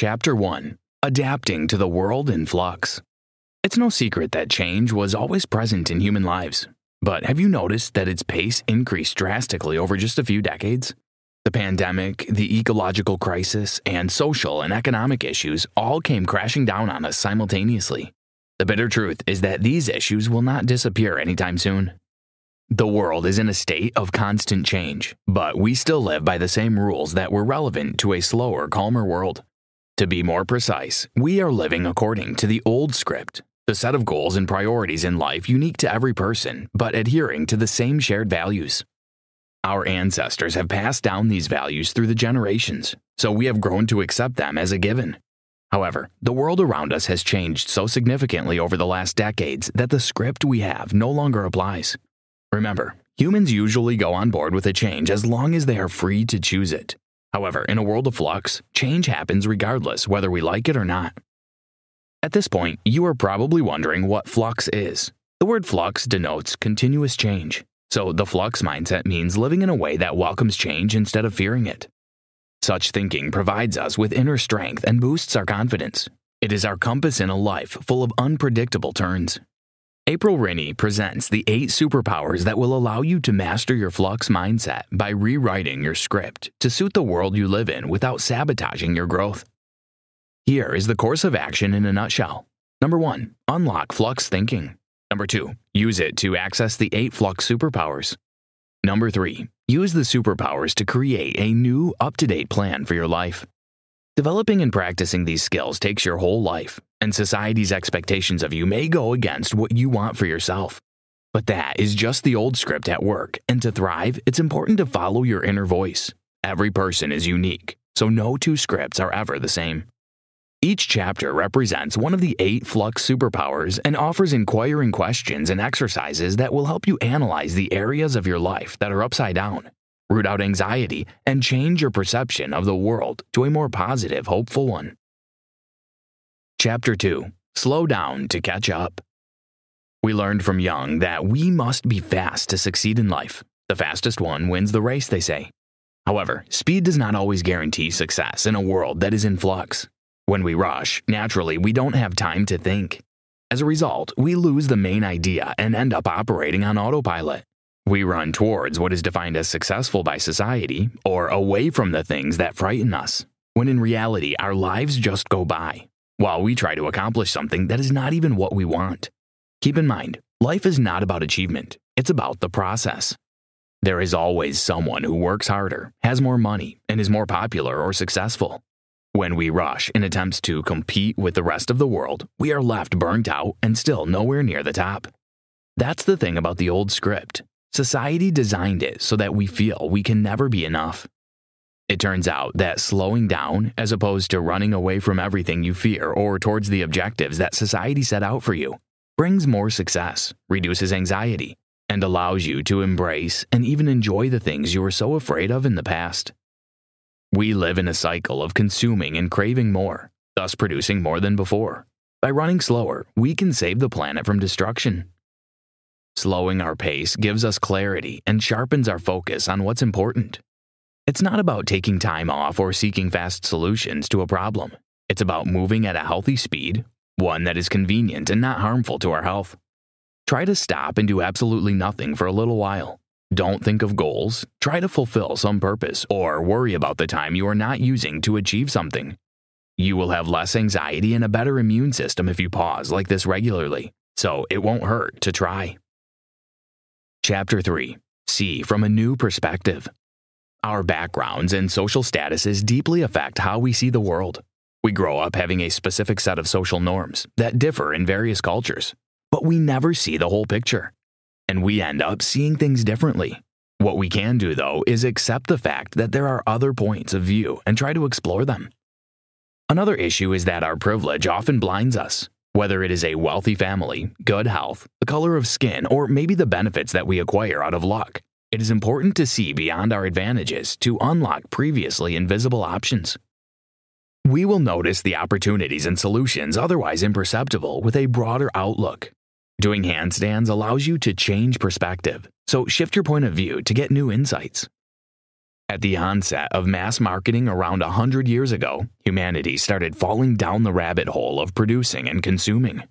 Chapter 1. Adapting to the world in flux. It's no secret that change was always present in human lives. But have you noticed that its pace increased drastically over just a few decades? The pandemic, the ecological crisis, and social and economic issues all came crashing down on us simultaneously. The bitter truth is that these issues will not disappear anytime soon. The world is in a state of constant change, but we still live by the same rules that were relevant to a slower, calmer world. To be more precise, we are living according to the old script, the set of goals and priorities in life unique to every person, but adhering to the same shared values. Our ancestors have passed down these values through the generations, so we have grown to accept them as a given. However, the world around us has changed so significantly over the last decades that the script we have no longer applies. Remember, humans usually go on board with a change as long as they are free to choose it. However, in a world of flux, change happens regardless whether we like it or not. At this point, you are probably wondering what flux is. The word flux denotes continuous change. So the flux mindset means living in a way that welcomes change instead of fearing it. Such thinking provides us with inner strength and boosts our confidence. It is our compass in a life full of unpredictable turns. April Rinne presents the 8 superpowers that will allow you to master your flux mindset by rewriting your script to suit the world you live in without sabotaging your growth. Here is the course of action in a nutshell. Number 1. Unlock flux thinking. Number 2. Use it to access the 8 flux superpowers. Number 3. Use the superpowers to create a new, up-to-date plan for your life. Developing and practicing these skills takes your whole life, and society's expectations of you may go against what you want for yourself. But that is just the old script at work, and to thrive, it's important to follow your inner voice. Every person is unique, so no two scripts are ever the same. Each chapter represents one of the 8 flux superpowers and offers inquiring questions and exercises that will help you analyze the areas of your life that are upside down, root out anxiety, and change your perception of the world to a more positive, hopeful one. Chapter 2. Slow down to catch up. We learned from Jung that we must be fast to succeed in life. The fastest one wins the race, they say. However, speed does not always guarantee success in a world that is in flux. When we rush, naturally, we don't have time to think. As a result, we lose the main idea and end up operating on autopilot. We run towards what is defined as successful by society or away from the things that frighten us, when in reality, our lives just go by, while we try to accomplish something that is not even what we want. Keep in mind, life is not about achievement. It's about the process. There is always someone who works harder, has more money, and is more popular or successful. When we rush in attempts to compete with the rest of the world, we are left burnt out and still nowhere near the top. That's the thing about the old script. Society designed it so that we feel we can never be enough. It turns out that slowing down, as opposed to running away from everything you fear or towards the objectives that society set out for you, brings more success, reduces anxiety, and allows you to embrace and even enjoy the things you were so afraid of in the past. We live in a cycle of consuming and craving more, thus producing more than before. By running slower, we can save the planet from destruction. Slowing our pace gives us clarity and sharpens our focus on what's important. It's not about taking time off or seeking fast solutions to a problem. It's about moving at a healthy speed, one that is convenient and not harmful to our health. Try to stop and do absolutely nothing for a little while. Don't think of goals, try to fulfill some purpose, or worry about the time you are not using to achieve something. You will have less anxiety and a better immune system if you pause like this regularly, so it won't hurt to try. Chapter 3. See from a new perspective. Our backgrounds and social statuses deeply affect how we see the world. We grow up having a specific set of social norms that differ in various cultures, but we never see the whole picture. And we end up seeing things differently. What we can do, though, is accept the fact that there are other points of view and try to explore them. Another issue is that our privilege often blinds us, whether it is a wealthy family, good health, the color of skin, or maybe the benefits that we acquire out of luck. It is important to see beyond our advantages to unlock previously invisible options. We will notice the opportunities and solutions otherwise imperceptible with a broader outlook. Doing handstands allows you to change perspective, so shift your point of view to get new insights. At the onset of mass marketing around 100 years ago, humanity started falling down the rabbit hole of producing and consuming.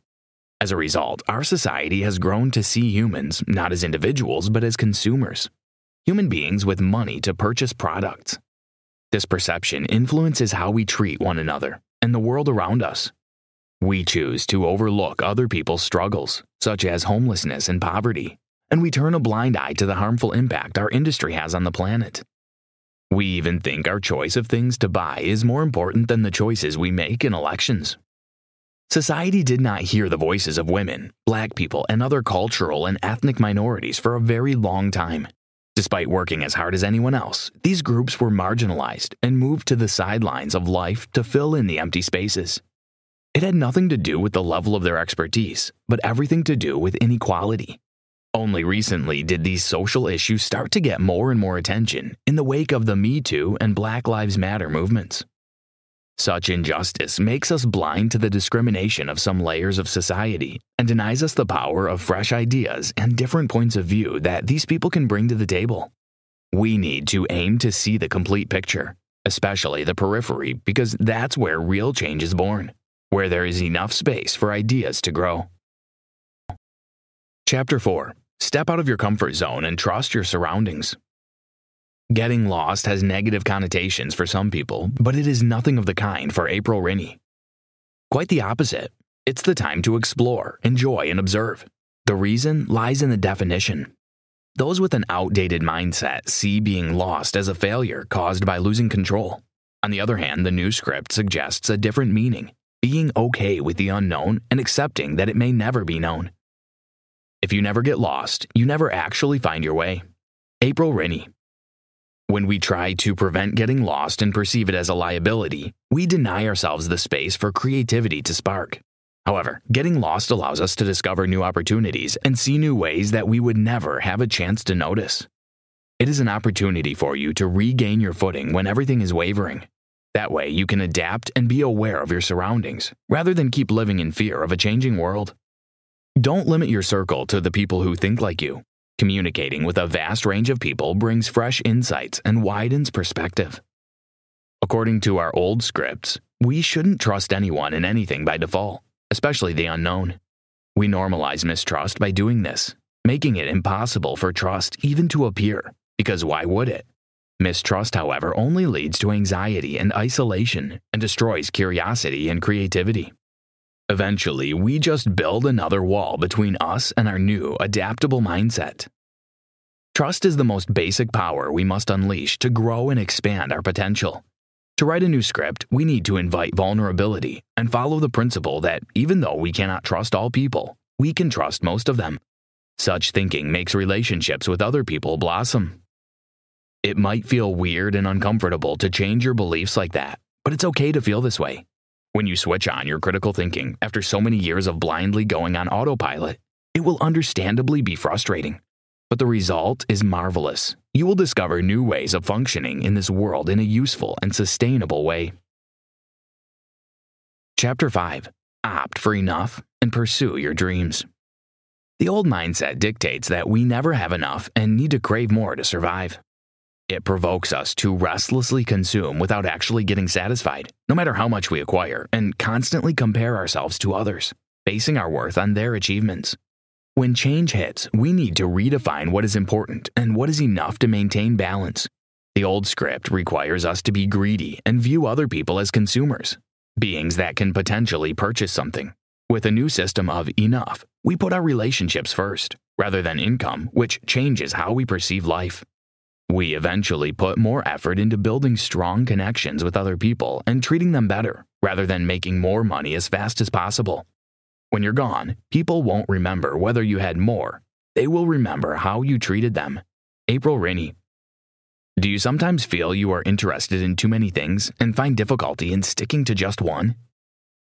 As a result, our society has grown to see humans not as individuals but as consumers, human beings with money to purchase products. This perception influences how we treat one another and the world around us. We choose to overlook other people's struggles, such as homelessness and poverty, and we turn a blind eye to the harmful impact our industry has on the planet. We even think our choice of things to buy is more important than the choices we make in elections. Society did not hear the voices of women, Black people, and other cultural and ethnic minorities for a very long time. Despite working as hard as anyone else, these groups were marginalized and moved to the sidelines of life to fill in the empty spaces. It had nothing to do with the level of their expertise, but everything to do with inequality. Only recently did these social issues start to get more and more attention in the wake of the Me Too and Black Lives Matter movements. Such injustice makes us blind to the discrimination of some layers of society and denies us the power of fresh ideas and different points of view that these people can bring to the table. We need to aim to see the complete picture, especially the periphery, because that's where real change is born, where there is enough space for ideas to grow. Chapter 4. Step out of your comfort zone and trust your surroundings. Getting lost has negative connotations for some people, but it is nothing of the kind for April Rinne. Quite the opposite. It's the time to explore, enjoy, and observe. The reason lies in the definition. Those with an outdated mindset see being lost as a failure caused by losing control. On the other hand, the new script suggests a different meaning, being okay with the unknown and accepting that it may never be known. If you never get lost, you never actually find your way. April Rinne. When we try to prevent getting lost and perceive it as a liability, we deny ourselves the space for creativity to spark. However, getting lost allows us to discover new opportunities and see new ways that we would never have a chance to notice. It is an opportunity for you to regain your footing when everything is wavering. That way, you can adapt and be aware of your surroundings, rather than keep living in fear of a changing world. Don't limit your circle to the people who think like you. Communicating with a vast range of people brings fresh insights and widens perspective. According to our old scripts, we shouldn't trust anyone in anything by default, especially the unknown. We normalize mistrust by doing this, making it impossible for trust even to appear, because why would it? Mistrust, however, only leads to anxiety and isolation and destroys curiosity and creativity. Eventually, we just build another wall between us and our new, adaptable mindset. Trust is the most basic power we must unleash to grow and expand our potential. To write a new script, we need to invite vulnerability and follow the principle that even though we cannot trust all people, we can trust most of them. Such thinking makes relationships with other people blossom. It might feel weird and uncomfortable to change your beliefs like that, but it's okay to feel this way. When you switch on your critical thinking after so many years of blindly going on autopilot, it will understandably be frustrating. But the result is marvelous. You will discover new ways of functioning in this world in a useful and sustainable way. Chapter 5. Opt for enough and pursue your dreams. The old mindset dictates that we never have enough and need to crave more to survive. It provokes us to restlessly consume without actually getting satisfied, no matter how much we acquire, and constantly compare ourselves to others, basing our worth on their achievements. When change hits, we need to redefine what is important and what is enough to maintain balance. The old script requires us to be greedy and view other people as consumers, beings that can potentially purchase something. With a new system of enough, we put our relationships first, rather than income, which changes how we perceive life. We eventually put more effort into building strong connections with other people and treating them better, rather than making more money as fast as possible. When you're gone, people won't remember whether you had more. They will remember how you treated them. April Rinne. Do you sometimes feel you are interested in too many things and find difficulty in sticking to just one?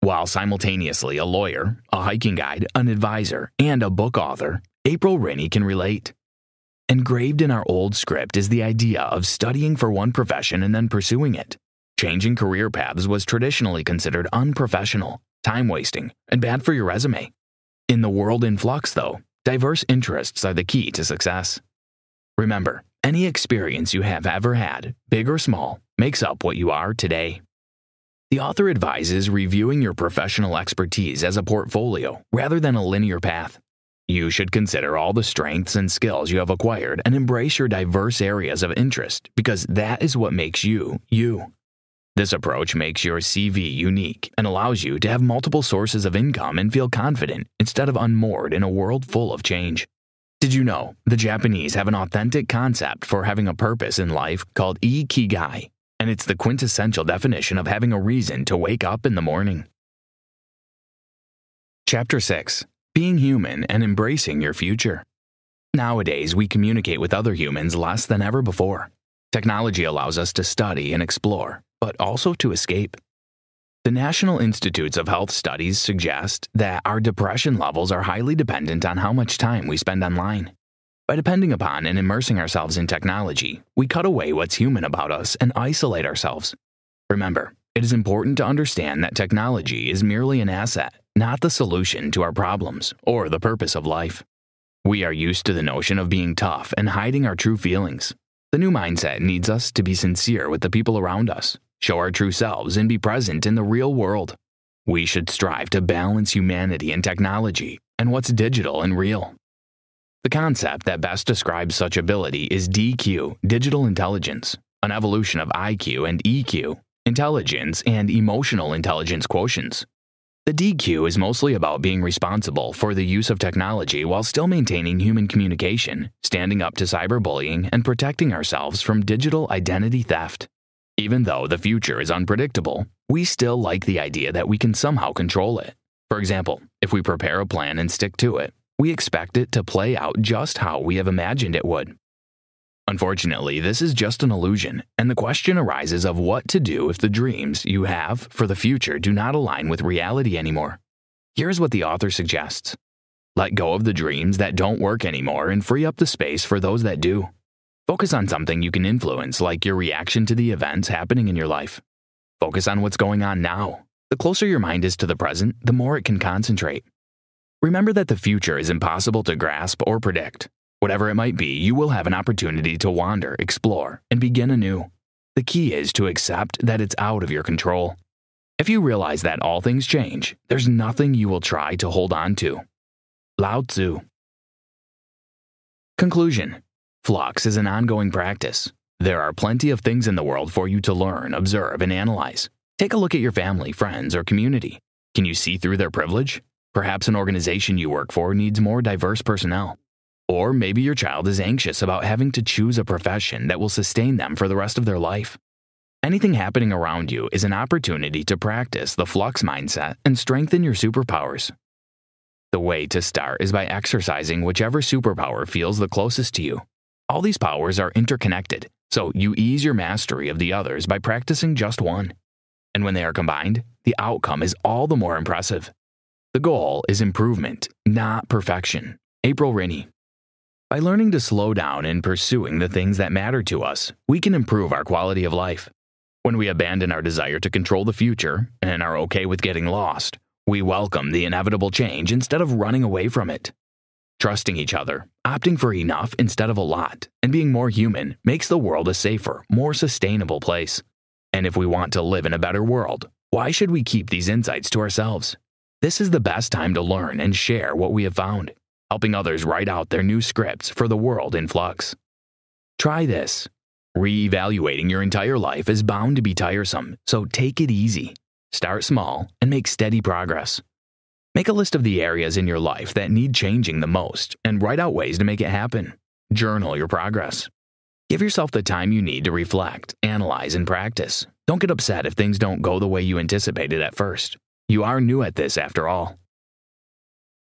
While simultaneously a lawyer, a hiking guide, an advisor, and a book author, April Rinne can relate. Engraved in our old script is the idea of studying for one profession and then pursuing it. Changing career paths was traditionally considered unprofessional, time-wasting, and bad for your resume. In the world in flux, though, diverse interests are the key to success. Remember, Any experience you have ever had, big or small, makes up what you are today. The author advises reviewing your professional expertise as a portfolio rather than a linear path. You should consider all the strengths and skills you have acquired and embrace your diverse areas of interest because that is what makes you, you. This approach makes your CV unique and allows you to have multiple sources of income and feel confident instead of unmoored in a world full of change. Did you know the Japanese have an authentic concept for having a purpose in life called ikigai, and it's the quintessential definition of having a reason to wake up in the morning. Chapter 6: Being Human and Embracing Your Future. Nowadays, we communicate with other humans less than ever before. Technology allows us to study and explore, but also to escape. The National Institutes of Health studies suggest that our depression levels are highly dependent on how much time we spend online. By depending upon and immersing ourselves in technology, we cut away what's human about us and isolate ourselves. Remember, it is important to understand that technology is merely an asset, not the solution to our problems or the purpose of life. We are used to the notion of being tough and hiding our true feelings. The new mindset needs us to be sincere with the people around us, show our true selves, and be present in the real world. We should strive to balance humanity and technology and what's digital and real. The concept that best describes such ability is DQ, digital intelligence, an evolution of IQ and EQ, intelligence and emotional intelligence quotients. The DQ is mostly about being responsible for the use of technology while still maintaining human communication, standing up to cyberbullying, and protecting ourselves from digital identity theft. Even though the future is unpredictable, we still like the idea that we can somehow control it. For example, if we prepare a plan and stick to it, we expect it to play out just how we have imagined it would. Unfortunately, this is just an illusion, and the question arises of what to do if the dreams you have for the future do not align with reality anymore. Here's what the author suggests. Let go of the dreams that don't work anymore and free up the space for those that do. Focus on something you can influence, like your reaction to the events happening in your life. Focus on what's going on now. The closer your mind is to the present, the more it can concentrate. Remember that the future is impossible to grasp or predict. Whatever it might be, you will have an opportunity to wander, explore, and begin anew. The key is to accept that it's out of your control. If you realize that all things change, there's nothing you will try to hold on to. Lao Tzu. Conclusion. Flux is an ongoing practice. There are plenty of things in the world for you to learn, observe, and analyze. Take a look at your family, friends, or community. Can you see through their privilege? Perhaps an organization you work for needs more diverse personnel. Or maybe your child is anxious about having to choose a profession that will sustain them for the rest of their life. Anything happening around you is an opportunity to practice the flux mindset and strengthen your superpowers. The way to start is by exercising whichever superpower feels the closest to you. All these powers are interconnected, so you ease your mastery of the others by practicing just one. And when they are combined, the outcome is all the more impressive. The goal is improvement, not perfection. April Rinne. By learning to slow down and pursuing the things that matter to us, we can improve our quality of life. When we abandon our desire to control the future and are okay with getting lost, we welcome the inevitable change instead of running away from it. Trusting each other, opting for enough instead of a lot, and being more human makes the world a safer, more sustainable place. And if we want to live in a better world, why should we keep these insights to ourselves? This is the best time to learn and share what we have found, helping others write out their new scripts for the world in flux. Try this. Re-evaluating your entire life is bound to be tiresome, so take it easy. Start small and make steady progress. Make a list of the areas in your life that need changing the most and write out ways to make it happen. Journal your progress. Give yourself the time you need to reflect, analyze, and practice. Don't get upset if things don't go the way you anticipated at first. You are new at this after all.